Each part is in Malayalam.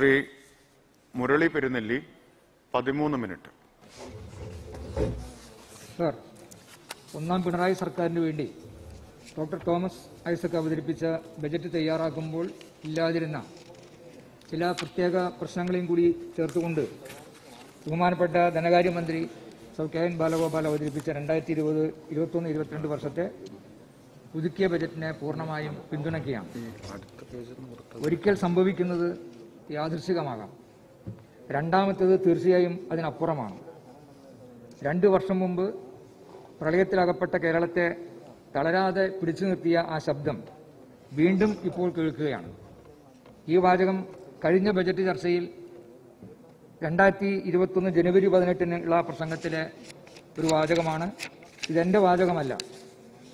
ശ്രീ മുരളി പെരുന്നെല്ലി 13 മിനിറ്റ്. സർ, ഒന്നാം പിണറായി സർക്കാരിന് വേണ്ടി ഡോക്ടർ തോമസ് ഐസക് അവതരിപ്പിച്ച ബജറ്റ് തയ്യാറാക്കുമ്പോൾ ഇല്ലാതിരുന്ന ചില പ്രത്യേക പ്രശ്നങ്ങളെയും കൂടി ചേർത്തുകൊണ്ട് ബഹുമാനപ്പെട്ട ധനകാര്യമന്ത്രി സൗ കെ എൻ ബാലഗോപാൽ അവതരിപ്പിച്ച 2020-21-22 വർഷത്തെ പുതുക്കിയ ബജറ്റിനെ പൂർണ്ണമായും പിന്തുണയ്ക്കുകയാണ്. ഒരിക്കൽ സംഭവിക്കുന്നത് യാദൃശ്ചികമാകാം, രണ്ടാമത്തേത് തീർച്ചയായും അതിനപ്പുറമാണ്. 2 വർഷം മുമ്പ് പ്രളയത്തിലകപ്പെട്ട കേരളത്തെ തളരാതെ പിടിച്ചു നിർത്തിയ ആ ശബ്ദം വീണ്ടും ഇപ്പോൾ കേൾക്കുകയാണ്. ഈ വാചകം കഴിഞ്ഞ ബജറ്റ് ചർച്ചയിൽ 2021 ജനുവരി 18-നുള്ള പ്രസംഗത്തിലെ ഒരു വാചകമാണ്. ഇതെന്റെ വാചകമല്ല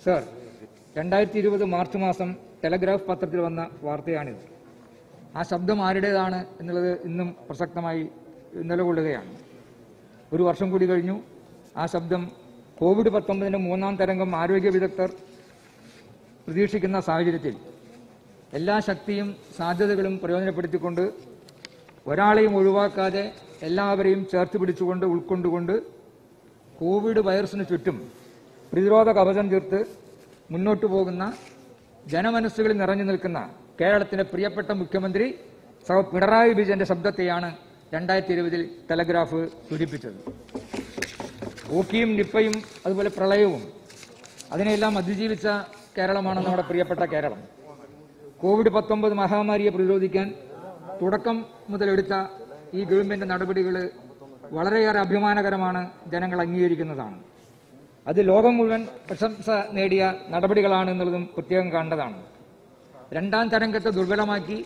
സർ, 2020 മാർച്ച് മാസം ടെലഗ്രാഫ് പത്രത്തിൽ വന്ന വാർത്തയാണിത്. ആ ശബ്ദം ആരുടേതാണ് എന്നുള്ളത് ഇന്നും പ്രസക്തമായി നിലകൊള്ളുകയാണ്. 1 വർഷം കൂടി കഴിഞ്ഞു. ആ ശബ്ദം കോവിഡ്-19ന്റെ 3ാം തരംഗം ആരോഗ്യ വിദഗ്ധർ പ്രതീക്ഷിക്കുന്ന സാഹചര്യത്തിൽ എല്ലാ ശക്തിയും സാധ്യതകളും പ്രയോജനപ്പെടുത്തിക്കൊണ്ട് ഒരാളെയും ഒഴിവാക്കാതെ എല്ലാവരെയും ചേർത്ത് പിടിച്ചുകൊണ്ട് ഉൾക്കൊണ്ടുകൊണ്ട് കോവിഡ് വൈറസിന് ചുറ്റും പ്രതിരോധ കവചം തീർത്ത് മുന്നോട്ടു പോകുന്ന ജനമനസ്സുകളിൽ നിറഞ്ഞു നിൽക്കുന്ന കേരളത്തിന്റെ പ്രിയപ്പെട്ട മുഖ്യമന്ത്രി സഹ പിണറായി വിജയന്റെ ശബ്ദത്തെയാണ് 2020-ൽ ടെലഗ്രാഫ് സൂചിപ്പിച്ചത്. ഓക്കിയും നിപ്പയും അതുപോലെ പ്രളയവും അതിനെല്ലാം അതിജീവിച്ച കേരളമാണ് നമ്മുടെ പ്രിയപ്പെട്ട കേരളം. കോവിഡ്-19 മഹാമാരിയെ പ്രതിരോധിക്കാൻ തുടക്കം മുതലെടുത്ത ഈ ഗവൺമെന്റ് നടപടികൾ വളരെയേറെ അഭിമാനകരമാണ്, ജനങ്ങൾ അംഗീകരിക്കുന്നതാണ്. അത് ലോകം മുഴുവൻ പ്രശംസ നേടിയ നടപടികളാണ് എന്നുള്ളതും പ്രത്യേകം കാണേണ്ടതാണ്. 2ാം തരംഗത്തെ ദുർബലമാക്കി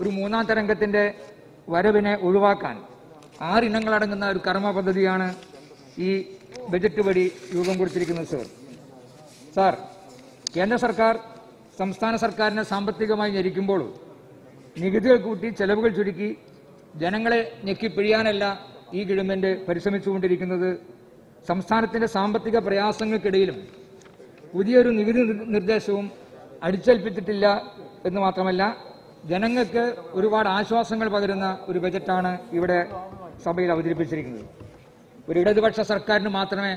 ഒരു 3ാം തരംഗത്തിന്റെ വരവിനെ ഒഴിവാക്കാൻ 6 ഇനങ്ങളടങ്ങുന്ന ഒരു കർമ്മ പദ്ധതിയാണ് ഈ ബജറ്റ് വഴി രൂപം കൊടുത്തിരിക്കുന്നത്. സാർ, കേന്ദ്ര സർക്കാർ സംസ്ഥാന സർക്കാരിനെ സാമ്പത്തികമായി ഞെരിക്കുമ്പോൾ നികുതികൾ കൂട്ടി ചെലവുകൾ ചുരുക്കി ജനങ്ങളെ ഞെക്കിപ്പിഴിയാനല്ല ഈ ഗവൺമെന്റ് പരിശ്രമിച്ചുകൊണ്ടിരിക്കുന്നത്. സംസ്ഥാനത്തിന്റെ സാമ്പത്തിക പ്രയാസങ്ങൾക്കിടയിലും പുതിയൊരു നികുതി നിർദ്ദേശവും അടിച്ചേൽപ്പിച്ചിട്ടില്ല എന്ന് മാത്രമല്ല, ജനങ്ങൾക്ക് ഒരുപാട് ആശ്വാസങ്ങൾ പകരുന്ന ഒരു ബജറ്റാണ് ഇവിടെ സഭയിൽ അവതരിപ്പിച്ചിരിക്കുന്നത്. ഒരു ഇടതുപക്ഷ സർക്കാരിന് മാത്രമേ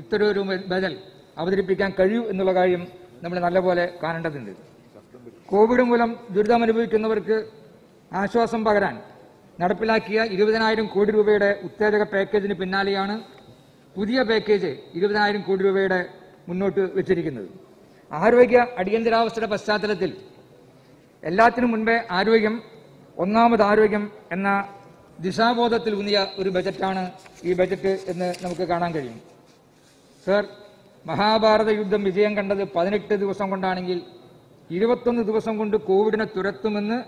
ഇത്തരമൊരു ബജറ്റ് അവതരിപ്പിക്കാൻ കഴിയൂ എന്നുള്ള കാര്യം നമ്മൾ നല്ലപോലെ കാണേണ്ടതുണ്ട്. കോവിഡ് മൂലം ദുരിതമനുഭവിക്കുന്നവർക്ക് ആശ്വാസം പകരാൻ നടപ്പിലാക്കിയ 20,000 കോടി രൂപയുടെ ഉത്തേജക പാക്കേജിന് പിന്നാലെയാണ് പുതിയ പാക്കേജ് 20,000 കോടി രൂപയുടെ മുന്നോട്ട് വെച്ചിരിക്കുന്നത്. ആരോഗ്യ അടിയന്തരാവസ്ഥയുടെ പശ്ചാത്തലത്തിൽ എല്ലാത്തിനും മുൻപേ ആരോഗ്യം, ഒന്നാമത് ആരോഗ്യം എന്ന ദിശാബോധത്തിൽ ഊന്നിയ ഒരു ബജറ്റാണ് ഈ ബജറ്റ് എന്ന് നമുക്ക് കാണാൻ കഴിയും. സർ, മഹാഭാരത യുദ്ധം വിജയം കണ്ടത് 18 ദിവസം കൊണ്ടാണെങ്കിൽ 21 ദിവസം കൊണ്ട് കോവിഡിനെ തുരത്തുമെന്ന്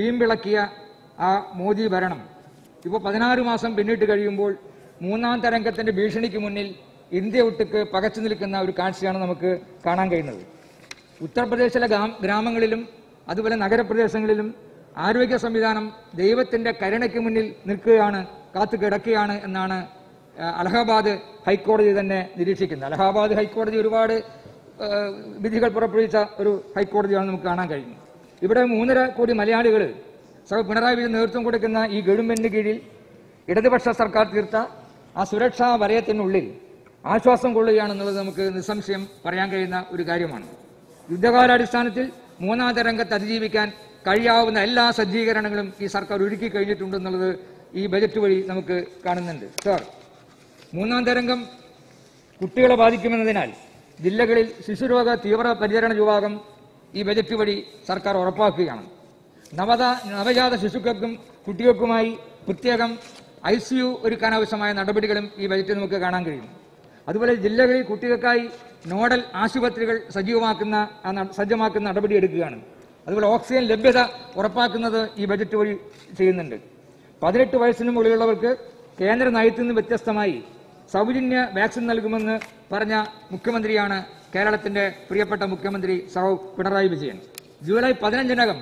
വീമ്പിളക്കിയ ആ മോദി ഭരണം ഇപ്പോൾ 16 മാസം പിന്നിട്ട് കഴിയുമ്പോൾ 3ാം തരംഗത്തിന്റെ ഭീഷണിക്ക് മുന്നിൽ ഇന്ത്യ ഒട്ടുക്ക് പകച്ചു നിൽക്കുന്ന ഒരു കാഴ്ചയാണ് നമുക്ക് കാണാൻ കഴിയുന്നത്. ഉത്തർപ്രദേശിലെ ഗ്രാമങ്ങളിലും അതുപോലെ നഗരപ്രദേശങ്ങളിലും ആരോഗ്യ സംവിധാനം ദൈവത്തിന്റെ കരുണയ്ക്ക് മുന്നിൽ നിൽക്കുകയാണ്, കാത്തു കിടക്കുകയാണ് എന്നാണ് അലഹബാദ് ഹൈക്കോടതി തന്നെ നിരീക്ഷിക്കുന്നത്. അലഹബാദ് ഹൈക്കോടതി ഒരുപാട് വിധികൾ പുറപ്പെടുവിച്ച ഒരു ഹൈക്കോടതിയാണ് നമുക്ക് കാണാൻ കഴിയുന്നത്. ഇവിടെ 3.5 കോടി മലയാളികൾ സഹ പിണറായി വിജയൻ നേതൃത്വം കൊടുക്കുന്ന ഈ ഗവൺമെന്റിന് കീഴിൽ ഇടതുപക്ഷ സർക്കാർ തീർത്ത ആ സുരക്ഷാ വലയത്തിനുള്ളിൽ ആശ്വാസം കൊള്ളുകയാണെന്നുള്ളത് നമുക്ക് നിസ്സംശയം പറയാൻ കഴിയുന്ന ഒരു കാര്യമാണ്. യുദ്ധകാലാടിസ്ഥാനത്തിൽ 3ാം തരംഗത്തെ അതിജീവിക്കാൻ കഴിയാവുന്ന എല്ലാ സജ്ജീകരണങ്ങളും ഈ സർക്കാർ ഒരുക്കി കഴിഞ്ഞിട്ടുണ്ടെന്നുള്ളത് ഈ ബജറ്റ് വഴി നമുക്ക് കാണുന്നുണ്ട്. സാർ, 3ാം തരംഗം കുട്ടികളെ ബാധിക്കുമെന്നതിനാൽ ജില്ലകളിൽ ശിശുരോഗ തീവ്ര പരിചരണ വിഭാഗം ഈ ബജറ്റ് വഴി സർക്കാർ ഉറപ്പാക്കുകയാണ്. നവജാത ശിശുക്കൾക്കും കുട്ടികൾക്കുമായി പ്രത്യേകം ICU ഒരുക്കാനാവശ്യമായ നടപടികളും ഈ ബജറ്റ് നമുക്ക് കാണാൻ കഴിയും. അതുപോലെ ജില്ലകളിൽ കുട്ടികൾക്കായി നോഡൽ ആശുപത്രികൾ സജ്ജമാക്കുന്ന നടപടി എടുക്കുകയാണ്. അതുപോലെ ഓക്സിജൻ ലഭ്യത ഉറപ്പാക്കുന്നത് ഈ ബജറ്റ് വഴി ചെയ്യുന്നുണ്ട്. 18 വയസ്സിന് മുകളിലുള്ളവർക്ക് കേന്ദ്ര നയത്തിൽ നിന്ന് വ്യത്യസ്തമായി സൗജന്യ വാക്സിൻ നൽകുമെന്ന് പറഞ്ഞ മുഖ്യമന്ത്രിയാണ് കേരളത്തിന്റെ പ്രിയപ്പെട്ട മുഖ്യമന്ത്രി സൗ പിണറായി വിജയൻ. ജൂലൈ 15-നകം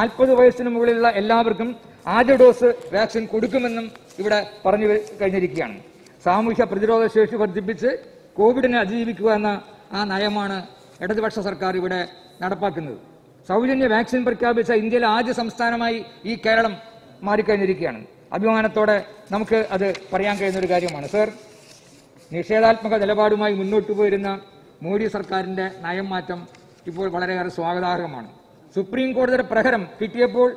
40 വയസ്സിന് മുകളിലുള്ള എല്ലാവർക്കും ആദ്യ ഡോസ് വാക്സിൻ കൊടുക്കുമെന്നും ഇവിടെ പറഞ്ഞു കഴിഞ്ഞിരിക്കുകയാണ്. സാമൂഹ്യ പ്രതിരോധ ശേഷി വർദ്ധിപ്പിച്ച് കോവിഡിനെ അതിജീവിക്കുക എന്ന ആ നയമാണ് ഇടതുപക്ഷ സർക്കാർ ഇവിടെ നടപ്പാക്കുന്നത്. സൗജന്യ വാക്സിൻ പ്രഖ്യാപിച്ച ഇന്ത്യയിലെ ആദ്യ സംസ്ഥാനമായി ഈ കേരളം മാറിക്കഴിഞ്ഞിരിക്കുകയാണ്. അഭിമാനത്തോടെ നമുക്ക് അത് പറയാൻ കഴിയുന്നൊരു കാര്യമാണ്. സർ, നിഷേധാത്മക നിലപാടുമായി മുന്നോട്ട് പോയിരുന്ന മോഡി സർക്കാരിൻ്റെ നയം മാറ്റം ഇപ്പോൾ വളരെയേറെ സ്വാഗതാർഹമാണ്. സുപ്രീം കോടതിയുടെ പ്രഹരം കിട്ടിയപ്പോൾ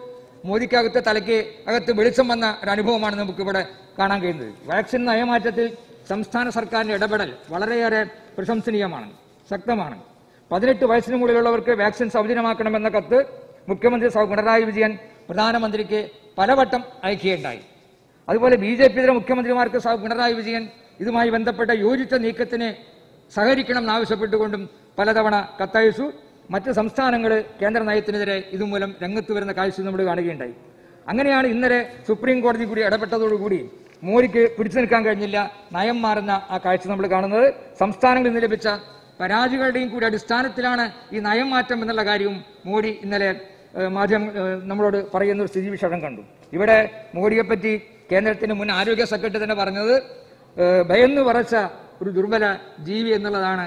മോദിക്കകത്ത് തലയ്ക്ക് അകത്ത് വെളിച്ചം വന്ന ഒരു അനുഭവമാണ് നമുക്കിവിടെ കാണാൻ കഴിയുന്നത്. വാക്സിൻ നയമാറ്റത്തിൽ സംസ്ഥാന സർക്കാരിൻ്റെ ഇടപെടൽ വളരെയേറെ പ്രശംസനീയമാണ്, ശക്തമാണ്. 18 വയസ്സിന് മുകളിലുള്ളവർക്ക് വാക്സിൻ സൗജന്യമാക്കണമെന്ന കത്ത് മുഖ്യമന്ത്രി പിണറായി വിജയൻ പ്രധാനമന്ത്രിക്ക് പലവട്ടം അയക്കുകയുണ്ടായി. അതുപോലെ BJP മുഖ്യമന്ത്രിമാർക്ക് പിണറായി വിജയൻ ഇതുമായി ബന്ധപ്പെട്ട യോജിച്ച നീക്കത്തിന് സഹകരിക്കണം എന്നാവശ്യപ്പെട്ടുകൊണ്ടും പലതവണ കത്തയച്ചു. മറ്റ് സംസ്ഥാനങ്ങൾ കേന്ദ്ര നയത്തിനെതിരെ ഇതുമൂലം രംഗത്ത് വരുന്ന കാഴ്ച നമ്മൾ കാണുകയുണ്ടായി. അങ്ങനെയാണ് ഇന്നലെ സുപ്രീം കോടതി കൂടി ഇടപെട്ടതോടുകൂടി മോദിക്ക് പിടിച്ചു നിൽക്കാൻ കഴിഞ്ഞില്ല, നയം മാറുന്ന ആ കാഴ്ച നമ്മൾ കാണുന്നത്. സംസ്ഥാനങ്ങളിൽ നിന്ന് ലഭിച്ച പരാതികളുടെയും കൂടി അടിസ്ഥാനത്തിലാണ് ഈ നയം മാറ്റം എന്നുള്ള കാര്യവും മോദി ഇന്നലെ മാധ്യമം നമ്മളോട് പറയുന്ന ഒരു സ്ഥിതിവിശേഷം കണ്ടു. ഇവിടെ മോദിയെപ്പറ്റി കേന്ദ്രത്തിൻ്റെ മുൻ ആരോഗ്യ സെക്രട്ടറി തന്നെ പറഞ്ഞത് ഭയന്ന് വരച്ച ഒരു ദുർബല ജീവി എന്നുള്ളതാണ്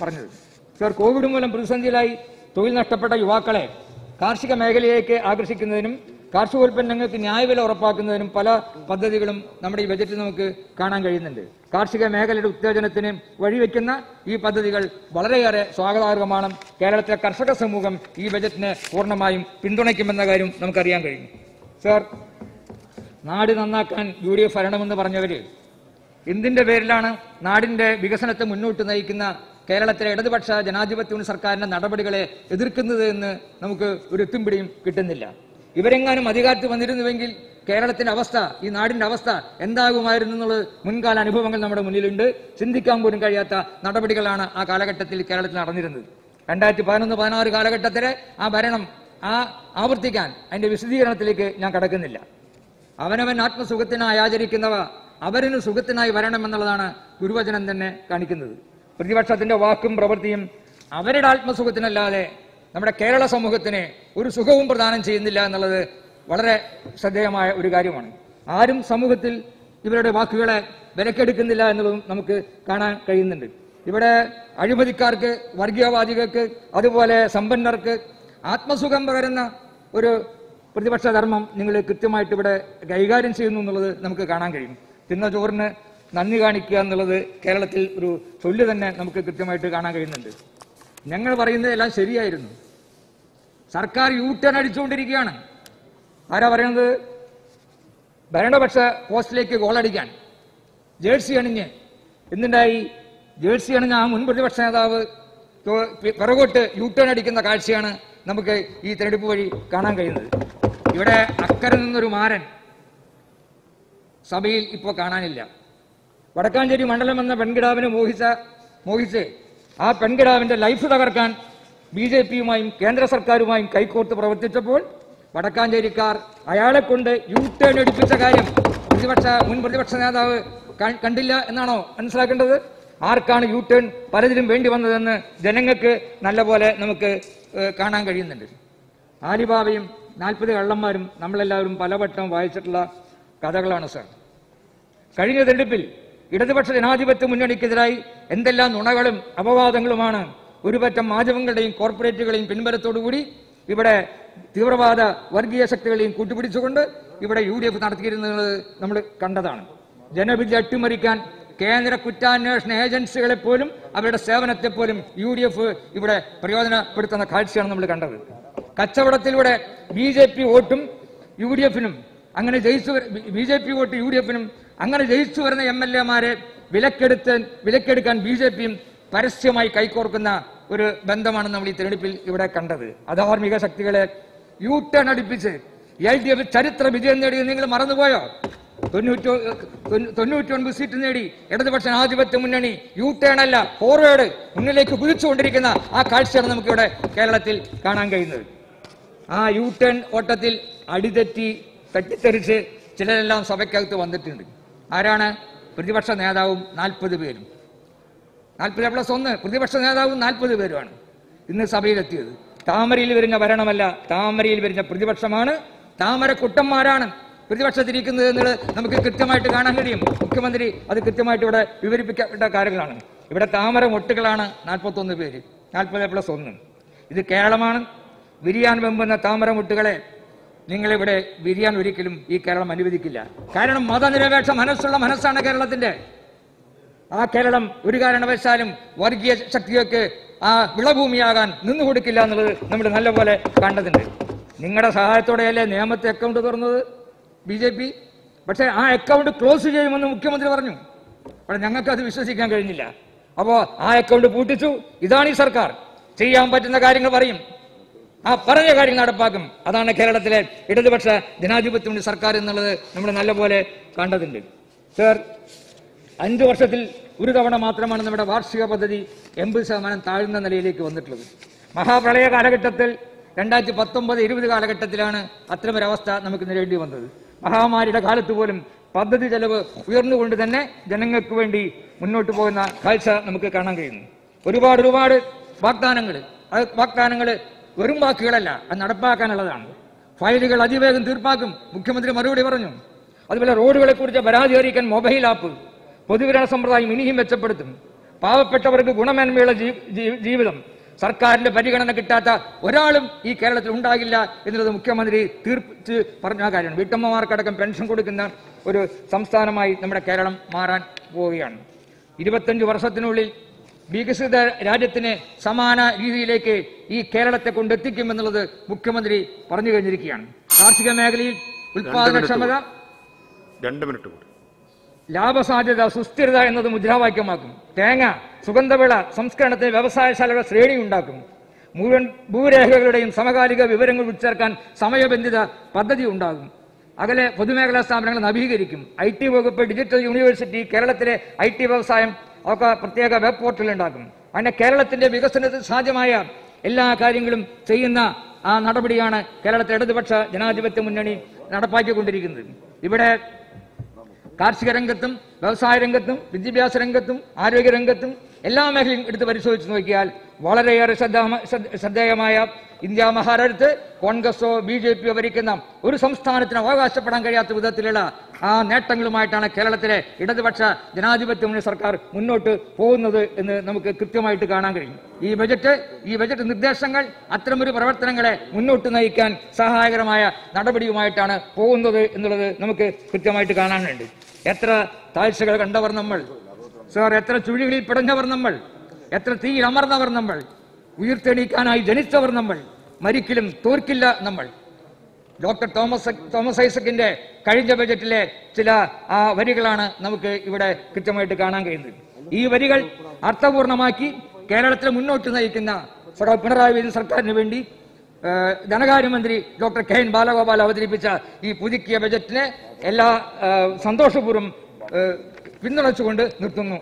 പറഞ്ഞത്. സർ, കോവിഡ് മൂലം പ്രതിസന്ധിയിലായി തൊഴിൽ നഷ്ടപ്പെട്ട യുവാക്കളെ കാർഷിക മേഖലയിലേക്ക് ആകർഷിക്കുന്നതിനും കാർഷികോൽപ്പന്നങ്ങൾക്ക് ന്യായവില ഉറപ്പാക്കുന്നതിനും പല പദ്ധതികളും നമ്മുടെ ഈ ബജറ്റിൽ നമുക്ക് കാണാൻ കഴിയുന്നുണ്ട്. കാർഷിക മേഖലയുടെ ഉത്തേജനത്തിന് വഴിവെക്കുന്ന ഈ പദ്ധതികൾ വളരെയേറെ സ്വാഗതാർഹമാണ്. കേരളത്തിലെ കർഷക സമൂഹം ഈ ബജറ്റിനെ പൂർണ്ണമായും പിന്തുണയ്ക്കുമെന്ന കാര്യം നമുക്കറിയാൻ കഴിയും. സർ, നാട് നന്നാക്കാൻ UDF ഭരണമെന്ന് പറഞ്ഞവർ എന്തിൻ്റെ പേരിലാണ് നാടിൻ്റെ വികസനത്തെ മുന്നോട്ട് നയിക്കുന്ന കേരളത്തിലെ ഇടതുപക്ഷ ജനാധിപത്യ സർക്കാരിൻ്റെ നടപടികളെ എതിർക്കുന്നത് എന്ന് നമുക്ക് ഒരു എത്തുംപിടിയും കിട്ടുന്നില്ല. ഇവരെങ്ങാനും അധികാരത്തിൽ വന്നിരുന്നുവെങ്കിൽ കേരളത്തിൻ്റെ അവസ്ഥ, ഈ നാടിൻ്റെ അവസ്ഥ എന്താകുമായിരുന്നു എന്നുള്ളത് മുൻകാല അനുഭവങ്ങൾ നമ്മുടെ മുന്നിലുണ്ട്. ചിന്തിക്കാൻ പോലും കഴിയാത്ത നടപടികളാണ് ആ കാലഘട്ടത്തിൽ കേരളത്തിൽ നടന്നിരുന്നത്. 2011-16 കാലഘട്ടത്തിലെ ആ ഭരണം ആവർത്തിക്കാൻ അതിൻ്റെ വിശദീകരണത്തിലേക്ക് ഞാൻ കടക്കുന്നില്ല. അവനവൻ ആത്മസുഖത്തിനായി ആചരിക്കുന്നവ അവരിന് സുഖത്തിനായി വരണം എന്നുള്ളതാണ് ഗുരുവചനം തന്നെ കാണിക്കുന്നത്. പ്രതിപക്ഷത്തിൻ്റെ വാക്കും പ്രവൃത്തിയും അവരുടെ ആത്മസുഖത്തിനല്ലാതെ നമ്മുടെ കേരള സമൂഹത്തിന് ഒരു സുഖവും പ്രദാനം ചെയ്യുന്നില്ല എന്നുള്ളത് വളരെ ശ്രദ്ധേയമായ ഒരു കാര്യമാണ്. ആരും സമൂഹത്തിൽ ഇവരുടെ വാക്കുകളെ വിലക്കെടുക്കുന്നില്ല എന്നുള്ളതും നമുക്ക് കാണാൻ കഴിയുന്നുണ്ട്. ഇവിടെ അഴിമതിക്കാർക്ക്, വർഗീയവാദികൾക്ക്, അതുപോലെ സമ്പന്നർക്ക് ആത്മസുഖം പകരുന്ന ഒരു പ്രതിപക്ഷ ധർമ്മം നിങ്ങൾ കൃത്യമായിട്ട് ഇവിടെ കൈകാര്യം ചെയ്യുന്നു എന്നുള്ളത് നമുക്ക് കാണാൻ കഴിയും. തിന്ന ചോറിന് നന്ദി കാണിക്കുക എന്നുള്ളത് കേരളത്തിൽ ഒരു ചൊല്ല് തന്നെ നമുക്ക് കൃത്യമായിട്ട് കാണാൻ കഴിയുന്നുണ്ട്. ഞങ്ങൾ പറയുന്നതെല്ലാം ശരിയായിരുന്നു, സർക്കാർ U-turn അടിച്ചുകൊണ്ടിരിക്കുകയാണ്. ആരാ പറയുന്നത്? ഭരണപക്ഷ പോസ്റ്റിലേക്ക് ഗോളടിക്കാൻ ജേഴ്സി അണിഞ്ഞ് എന്തുണ്ടായി? ജേഴ്സി അണിഞ്ഞ ആ മുൻ പ്രതിപക്ഷ നേതാവ് പിറകോട്ട് U-turn അടിക്കുന്ന കാഴ്ചയാണ് നമുക്ക് ഈ തെരഞ്ഞെടുപ്പ് വഴി കാണാൻ കഴിയുന്നത്. ഇവിടെ അക്കരെ നിന്നൊരു മാരൻ സഭയിൽ ഇപ്പോൾ കാണാനില്ല. വടക്കാഞ്ചേരി മണ്ഡലം എന്ന പെൺകിടാവിനെ മോഹിച്ച് ആ പെൺകിടാവിൻ്റെ ലൈഫ് തകർക്കാൻ BJP കേന്ദ്ര സർക്കാരുമായും കൈകോർത്ത് പ്രവർത്തിച്ചപ്പോൾ വടക്കാഞ്ചേരിക്കാർ അയാളെ കൊണ്ട് U-turn എടുപ്പിച്ച കാര്യം മുൻ പ്രതിപക്ഷ നേതാവ് കണ്ടില്ല എന്നാണോ മനസ്സിലാക്കേണ്ടത്? ആർക്കാണ് U-turn പലതിലും വേണ്ടി വന്നതെന്ന് ജനങ്ങൾക്ക് നല്ലപോലെ നമുക്ക് കാണാൻ കഴിയുന്നുണ്ട്. ആലിബാബയും 40 കള്ളന്മാരും നമ്മളെല്ലാവരും പലവട്ടം വായിച്ചിട്ടുള്ള കഥകളാണ് സർ. കഴിഞ്ഞ തെരഞ്ഞെടുപ്പിൽ ഇടതുപക്ഷ ജനാധിപത്യ മുന്നണിക്കെതിരായി എന്തെല്ലാം നുണകളും അപവാദങ്ങളുമാണ് ഒരുപറ്റം മാധ്യമങ്ങളുടെയും കോർപ്പറേറ്റുകളെയും പിൻബലത്തോടുകൂടി ഇവിടെ തീവ്രവാദ വർഗീയ ശക്തികളെയും കൂട്ടുപിടിച്ചുകൊണ്ട് ഇവിടെ UDF നടത്തിയിരുന്നത് നമ്മൾ കണ്ടതാണ്. ജനവിധി അട്ടിമറിക്കാൻ കേന്ദ്ര കുറ്റാന്വേഷണ ഏജൻസികളെ പോലും അവരുടെ സേവനത്തെ പോലും UDF ഇവിടെ പ്രയോജനപ്പെടുത്തുന്ന കാഴ്ചയാണ് നമ്മൾ കണ്ടത്. കച്ചവടത്തിലൂടെ BJP വോട്ടും UDFനും അങ്ങനെ ജയിച്ചു BJP വോട്ട് UDFനും അങ്ങനെ ജയിച്ചു വരുന്ന MLA വിലക്കെടുക്കാൻ BJP പരസ്യമായി കൈകോർക്കുന്ന ഒരു ബന്ധമാണ് നമ്മൾ ഈ തെരഞ്ഞെടുപ്പിൽ ഇവിടെ കണ്ടത്. അധാർമിക ശക്തികളെ U-turn അടിപ്പിച്ച് LDF ചരിത്ര വിജയം നേടിയത് നിങ്ങൾ മറന്നുപോയോ? 99 സീറ്റ് നേടി ഇടതുപക്ഷ ജനാധിപത്യ മുന്നണി U-turn അല്ല, ഫോർവേഡ് മുന്നിലേക്ക് കുതിച്ചുകൊണ്ടിരിക്കുന്ന ആ കാഴ്ചയാണ് നമുക്കിവിടെ കേരളത്തിൽ കാണാൻ കഴിയുന്നത്. ആ U-turn ഓട്ടത്തിൽ തട്ടിത്തെറിച്ച് ചിലരെല്ലാം സഭയ്ക്കകത്ത് വന്നിട്ടുണ്ട്. ആരാണ്? പ്രതിപക്ഷ നേതാവും 40 പേരും, 40+1 പ്രതിപക്ഷ നേതാവും 40 പേരുമാണ് ഇന്ന് സഭയിലെത്തിയത്. താമരയിൽ വരുന്ന ഭരണമല്ല, താമരയിൽ വരുന്ന പ്രതിപക്ഷമാണ്, താമര കുട്ടന്മാരാണ് പ്രതിപക്ഷത്തിരിക്കുന്നത് എന്നുള്ളത് നമുക്ക് കൃത്യമായിട്ട് കാണാൻ കഴിയും. മുഖ്യമന്ത്രി അത് കൃത്യമായിട്ട് ഇവിടെ വിവരിപ്പിക്കപ്പെട്ട കാര്യങ്ങളാണ്. ഇവിടെ താമര മൊട്ടുകളാണ് 41 പേര്, 40+1. ഇത് കേരളമാണ്. വിരിയാൻ വെമ്പുന്ന താമര മൊട്ടുകളെ നിങ്ങളിവിടെ വിരിയാൻ ഒരിക്കലും ഈ കേരളം അനുവദിക്കില്ല. കാരണം മതനിരപേക്ഷ മനസ്സുള്ള മനസ്സാണ് കേരളത്തിന്റെ. ആ കേരളം ഒരു കാരണവശാലും വർഗീയ ശക്തിയൊക്കെ ആ വിളഭൂമിയാകാൻ നിന്നുകൊടുക്കില്ല എന്നുള്ളത് നമ്മൾ നല്ലപോലെ കണ്ടതുണ്ട്. നിങ്ങളുടെ സഹായത്തോടെയല്ലേ നിയമത്തെ അക്കൗണ്ട് തുറന്നത് BJP. പക്ഷേ ആ അക്കൗണ്ട് ക്ലോസ് ചെയ്യുമെന്ന് മുഖ്യമന്ത്രി പറഞ്ഞു. പക്ഷേ ഞങ്ങൾക്ക് അത് വിശ്വസിക്കാൻ കഴിഞ്ഞില്ല. അപ്പോൾ ആ അക്കൗണ്ട് പൂട്ടിച്ചു. ഇതാണ് ഈ സർക്കാർ ചെയ്യാൻ പറ്റുന്ന കാര്യങ്ങൾ പറയും, ആ പറഞ്ഞ കാര്യങ്ങൾ നടപ്പാക്കും. അതാണ് കേരളത്തിലെ ഇടതുപക്ഷ ജനാധിപത്യ മുന്നണി സർക്കാർ എന്നുള്ളത് നമ്മൾ നല്ലപോലെ കണ്ടതുണ്ട്. സർ, 5 വർഷത്തിൽ ഒരു തവണ മാത്രമാണ് നമ്മുടെ വാർഷിക പദ്ധതി 80% താഴ്ന്ന നിലയിലേക്ക് വന്നിട്ടുള്ളത്. മഹാപ്രളയ കാലഘട്ടത്തിൽ 2019-20 കാലഘട്ടത്തിലാണ് അത്തരമൊരവസ്ഥ നമുക്ക് നേരിടേണ്ടി വന്നത്. മഹാമാരിയുടെ കാലത്ത് പോലും പദ്ധതി ചെലവ് ഉയർന്നുകൊണ്ട് തന്നെ ജനങ്ങൾക്ക് വേണ്ടി മുന്നോട്ട് പോകുന്ന കാഴ്ച നമുക്ക് കാണാൻ കഴിയുന്നു. ഒരുപാട് വാഗ്ദാനങ്ങൾ, ആ വാഗ്ദാനങ്ങൾ വെറും വാക്കുകളല്ല, അത് നടപ്പാക്കാനുള്ളതാണ്. ഫയലുകൾ അതിവേഗം തീർപ്പാക്കും, മുഖ്യമന്ത്രി മറുപടി പറഞ്ഞു. അതുപോലെ റോഡുകളെ കുറിച്ച് പരാതി അറിയിക്കാൻ മൊബൈൽ ആപ്പ്, പൊതുവിതരണ സമ്പ്രദായം ഇനിയും മെച്ചപ്പെടുത്തും, പാവപ്പെട്ടവർക്ക് ഗുണമേന്മയുള്ള ജീവിതം, സർക്കാരിന്റെ പരിഗണന കിട്ടാത്ത ഒരാളും ഈ കേരളത്തിൽ ഉണ്ടാകില്ല എന്നുള്ളത് മുഖ്യമന്ത്രി തീർപ്പിച്ച് പറഞ്ഞ കാര്യമാണ്. വീട്ടമ്മമാർക്കടക്കം പെൻഷൻ കൊടുക്കുന്ന ഒരു സംസ്ഥാനമായി നമ്മുടെ കേരളം മാറാൻ പോവുകയാണ്. 25 വർഷത്തിനുള്ളിൽ വികസിത രാജ്യത്തിന് സമാന രീതിയിലേക്ക് ഈ കേരളത്തെ കൊണ്ടെത്തിക്കും എന്നുള്ളത് മുഖ്യമന്ത്രി പറഞ്ഞു കഴിഞ്ഞിരിക്കുകയാണ്. കാർഷിക മേഖലയിൽ ഉൽപാദനക്ഷമത, ലാഭസാധ്യത, സുസ്ഥിരത എന്നത് മുദ്രാവാക്യമാക്കും. തേങ്ങ, സുഗന്ധവിള സംസ്കരണത്തിന് വ്യവസായശാലയുടെ ശ്രേണി ഉണ്ടാക്കും. മുഴുവൻ ഭൂരേഖകളുടെയും സമകാലിക വിവരങ്ങൾ ഉൾച്ചേർക്കാൻ സമയബന്ധിത പദ്ധതി ഉണ്ടാകും. അകലെ പൊതുമേഖലാ സ്ഥാപനങ്ങൾ നവീകരിക്കും. IT വകുപ്പ് ഡിജിറ്റൽ യൂണിവേഴ്സിറ്റി, കേരളത്തിലെ IT വ്യവസായം ഒക്കെ പ്രത്യേക വെബ് പോർട്ടൽ ഉണ്ടാക്കും. അങ്ങനെ കേരളത്തിന്റെ വികസനത്തിന് സാധ്യമായ എല്ലാ കാര്യങ്ങളും ചെയ്യുന്ന ആ നടപടിയാണ് കേരളത്തിലെ ഇടതുപക്ഷ ജനാധിപത്യ മുന്നണി നടപ്പാക്കിക്കൊണ്ടിരിക്കുന്നത്. ഇവിടെ കാർഷിക രംഗത്തും വ്യവസായ രംഗത്തും വിദ്യാഭ്യാസ രംഗത്തും ആരോഗ്യ രംഗത്തും എല്ലാ മേഖലയും എടുത്ത് പരിശോധിച്ച് നോക്കിയാൽ വളരെയേറെ ശ്രദ്ധേയമായ ഇന്ത്യ മഹാരാജ്യത്ത് കോൺഗ്രസോ BJPയോ ഭരിക്കുന്ന ഒരു സംസ്ഥാനത്തിന് അവകാശപ്പെടാൻ കഴിയാത്ത വിധത്തിലുള്ള ആ നേട്ടങ്ങളുമായിട്ടാണ് കേരളത്തിലെ ഇടതുപക്ഷ ജനാധിപത്യ മുന്നണി സർക്കാർ മുന്നോട്ട് പോകുന്നത് എന്ന് നമുക്ക് കൃത്യമായിട്ട് കാണാൻ കഴിയും. ഈ ബജറ്റ് നിർദ്ദേശങ്ങൾ അത്തരമൊരു പ്രവർത്തനങ്ങളെ മുന്നോട്ട് നയിക്കാൻ സഹായകരമായ നടപടിയുമായിട്ടാണ് പോകുന്നത് എന്നുള്ളത് നമുക്ക് കൃത്യമായിട്ട് കാണാനുണ്ട്. എത്ര താഴ്ചകൾ കണ്ടവർ നമ്മൾ സാർ, എത്ര ചുഴികളിൽ പിടഞ്ഞവർ നമ്മൾ, എത്ര തീയിൽ അമർന്നവർ നമ്മൾ, ഉയർത്തെണീക്കാനായി ജനിച്ചവർ നമ്മൾ, മരിക്കലും തോർക്കില്ല നമ്മൾ. ഡോക്ടർ തോമസ് ഐസക്കിന്റെ കഴിഞ്ഞ ബജറ്റിലെ ചില ആ വരികളാണ് നമുക്ക് ഇവിടെ കൃത്യമായിട്ട് കാണാൻ കഴിയുന്നത്. ഈ വരികൾ അർത്ഥപൂർണമാക്കി കേരളത്തിലെ മുന്നോട്ട് നയിക്കുന്ന പിണറായി വിജയൻ സർക്കാരിന് വേണ്ടി ധനകാര്യമന്ത്രി ഡോക്ടർ KN ബാലഗോപാൽ അവതരിപ്പിച്ച ഈ പുതുക്കിയ ബജറ്റിനെ എല്ലാ സന്തോഷപൂർവ്വം പിന്തുണച്ചുകൊണ്ട് നിർത്തുന്നു.